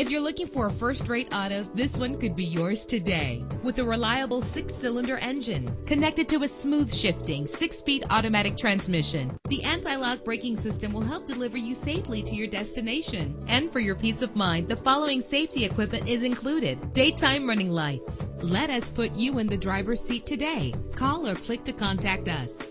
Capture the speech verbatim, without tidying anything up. If you're looking for a first-rate auto, this one could be yours today. With a reliable six-cylinder engine connected to a smooth-shifting, six-speed automatic transmission, the anti-lock braking system will help deliver you safely to your destination. And for your peace of mind, the following safety equipment is included: daytime running lights. Let us put you in the driver's seat today. Call or click to contact us.